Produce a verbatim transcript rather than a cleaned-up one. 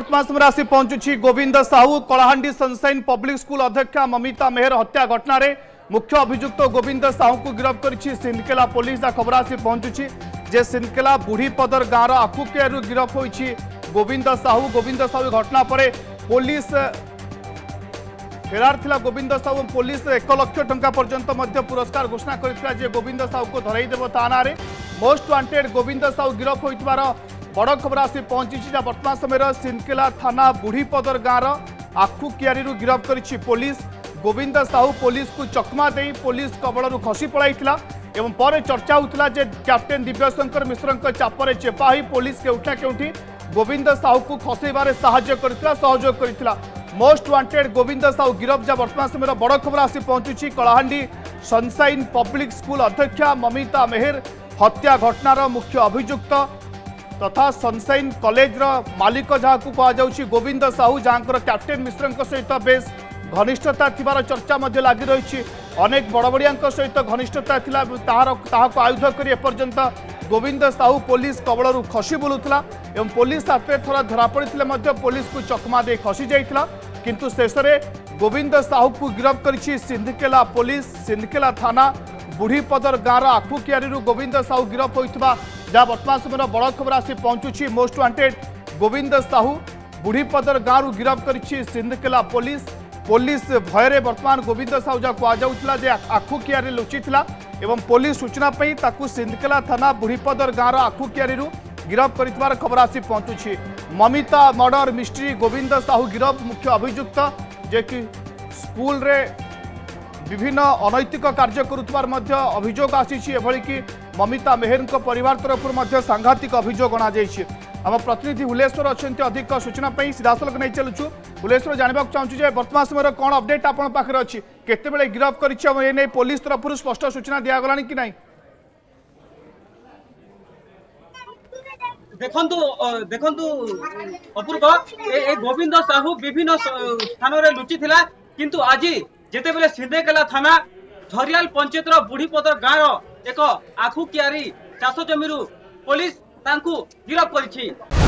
वर्तमान समय आसी पहुंचुछि Govind Sahu Kalahandi sunshine public school अध्यक्षा ममिता मेहर हत्या घटना मुख्य अभियुक्त गोविंद साहू को गिरफ्त करिछि सिंदकेला पुलिस। खबर आसी पहुंचुछि जे सिंदकेला बुढ़ीपदर गाँव आकुकेरु गिरफ्त होइछि गोविंद साहू। गोविंद साहू घटना पर पुलिस फेरार थिला। गोविंद साहू पुलिस एक लाख टंका पर्यंत पुरस्कार घोषणा करथिला जे गोविंद साहू को धरई देबो थाना रे। मोस्ट वांटेड गोविंद साहू गिरफ्त होइतबार बड़ खबर आसी पहुंची जहाँ वर्तमान समय सिंदकेला थाना बुढ़ीपदर गाँव आखु कियारी गिरफ्त करी पुलिस। गोविंद साहू पुलिस को चकमा दे पुलिस कबल खसी पड़ाई एवं पर चर्चा होता जे कैप्टेन दिव्यशंकर मिश्र चापर चेपा ही पुलिस केउठा केउठी गोविंद साहू को खसैबार सहयोग कर मोस्ट वांटेड गोविंद साहू गिरफ्त। जहाँ वर्तमान समय बड़ खबर आसी पहुंची कोलाहंडी सनसाइन पब्लिक स्कूल अध्यक्षा ममिता मेहर हत्या घटनार मुख्य अभियुक्त तथा सनसाइन कॉलेज रा मालिक जहां कहुच्छी गोविंद साहू जहां कैप्टेन मिश्र सहित बेस घनिष्ठता थिबार चर्चा लगी रही। अनेक बड़बड़िया सहित घनिष्ठता थिला आयुध करी एपर्यंत गोविंद साहू पुलिस कबलू खसी बुलूला एवं पुलिस हाथ थोड़ा धरा पड़ते पुलिस को चकमा दे खसी जाता किंतु शेष में गोविंद साहू को गिरफ्त करी सिंदकेला पुलिस। सिंदकेला थाना बुढ़ीपदर गाँव आखुकियारी गोविंद साहू गिरफ्त होता जहाँ वर्तमान समय बड़ खबर आसी पहुंचुछि मोस्ट वांटेड गोविंद साहू बुढ़ीपदर गाँव गिरफ्त करी सिंदकेला पुलिस। पुलिस भयर वर्तमान गोविंद साहू जहाँ कहला आखुकियारी लुचिता एवं पुलिस सूचना पई ताकू सिंदकेला थाना बुढ़ीपदर गाँव आखुकियारी गिरफ्त कर खबर आसी पहुंचुछि। ममिता मर्डर मिस्ट्री गोविंद साहू गिरफ्त मुख्य अभियुक्त जे कि स्कूल विभिन्न अनैतिक कार्य करुवार अभियोग आसी कि ममिता मेहर परिवार तरफ सांघातिक अभियोग अणाई। आम प्रतिनिधि हुलेश्वर अच्छा अधिक सूचना सीधासल नहीं चलुँ। हुलेश्वर जानवाक चाहूँ वर्तमान समय कौन अपडेट आपन पाखे अच्छी केतबे गिरफ्त कर पुलिस तरफ स्पष्ट सूचना दिगला कि नहीं? देखंतु देखंतु अपूर्व ए गोविंद साहू विभिन्न स्थान में लुचि किंतु आज जितेबले सिंदकेला थाना झरियाल पंचायतर बुढ़ीपदर गाँव एक आखुकियारी चाष जमीरू पुलिस गिरफ्त कर।